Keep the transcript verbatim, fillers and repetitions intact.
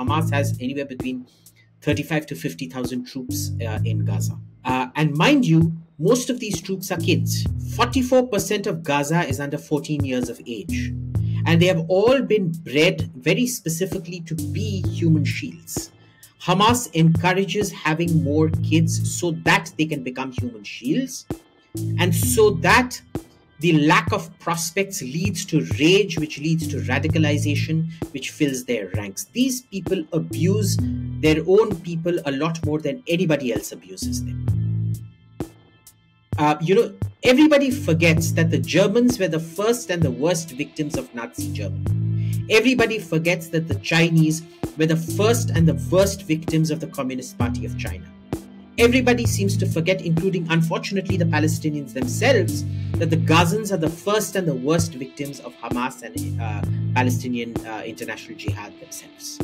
Hamas has anywhere between thirty-five to fifty thousand troops uh, in Gaza. Uh, and mind you, most of these troops are kids. forty-four percent of Gaza is under fourteen years of age. And they have all been bred very specifically to be human shields. Hamas encourages having more kids so that they can become human shields, and so that the lack of prospects leads to rage, which leads to radicalization, which fills their ranks. These people abuse their own people a lot more than anybody else abuses them. Uh, you know, everybody forgets that the Germans were the first and the worst victims of Nazi Germany. Everybody forgets that the Chinese were the first and the worst victims of the Communist Party of China. Everybody seems to forget, including, unfortunately, the Palestinians themselves, that the Gazans are the first and the worst victims of Hamas and uh, Palestinian uh, international jihad themselves.